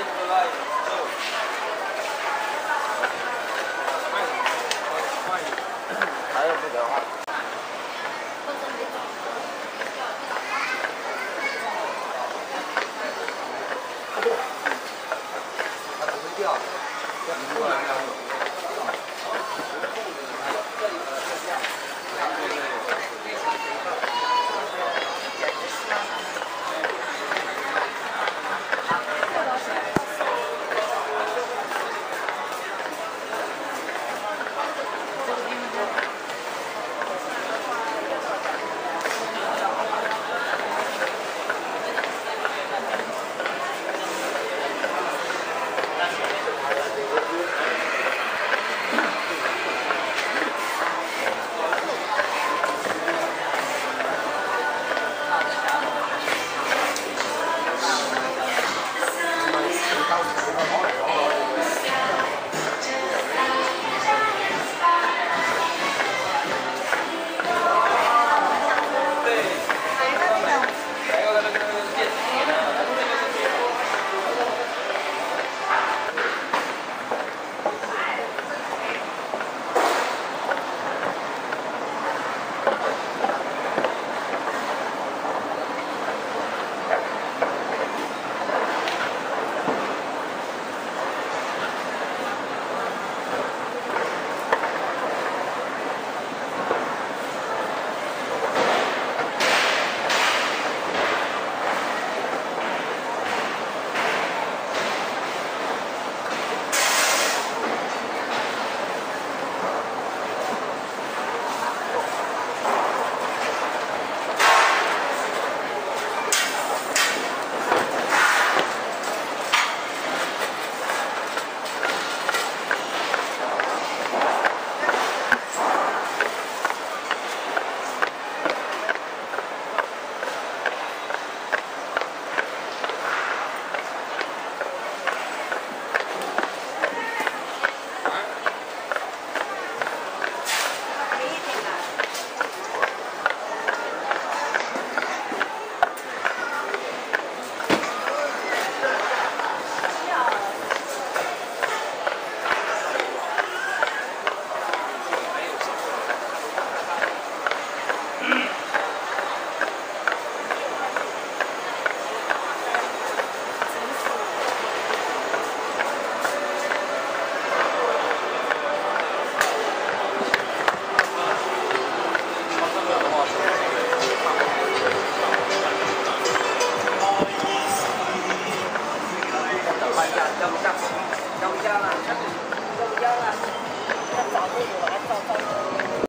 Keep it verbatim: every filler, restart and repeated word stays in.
in the light.